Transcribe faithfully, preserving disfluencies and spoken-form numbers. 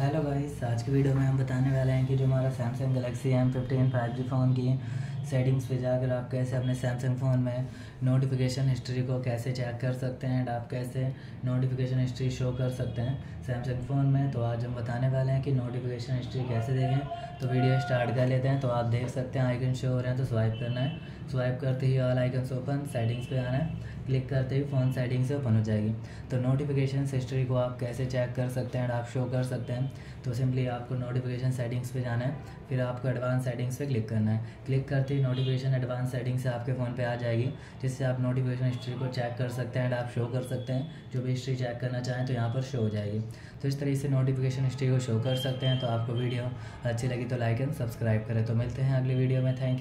Hello guys, आज की video में हम बताने वाले हैं कि जो हमारा Samsung Galaxy M fifteen five G phone की सेटिंग्स पे जाकर आप कैसे अपने सैमसंग फ़ोन में नोटिफिकेशन हिस्ट्री को कैसे चेक कर सकते हैं एंड आप कैसे नोटिफिकेशन हिस्ट्री शो कर सकते हैं सैमसंग फ़ोन में। तो आज हम बताने वाले हैं कि नोटिफिकेशन हिस्ट्री कैसे देखें। तो वीडियो स्टार्ट कर लेते हैं। तो आप देख सकते हैं आइकन शो हो रहे हैं, तो स्वाइप करना है। स्वाइप करते ही ऑल आइकन ओपन सेटिंग्स पे आना है, क्लिक करते ही फ़ोन सेटिंग से ओपन हो जाएगी। तो नोटिफिकेशन हिस्ट्री को आप कैसे चेक कर सकते हैं एंड आप शो कर सकते हैं। तो सिंपली आपको नोटिफिकेशन सेटिंग्स पे जाना है, फिर आपको एडवांस सेटिंग्स पे क्लिक करना है। क्लिक करते ही नोटिफिकेशन एडवांस सेटिंग्स से आपके फ़ोन पे आ जाएगी, जिससे आप नोटिफिकेशन हिस्ट्री को चेक कर सकते हैं एंड आप शो कर सकते हैं। जो भी हिस्ट्री चेक करना चाहें तो यहाँ पर शो हो जाएगी। तो इस तरीके से नोटिफिकेशन हिस्ट्री को शो कर सकते हैं। तो आपको वीडियो अच्छी लगी तो लाइक एंड सब्सक्राइब करें। तो मिलते हैं अगली वीडियो में। Thank you.